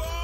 Whoa!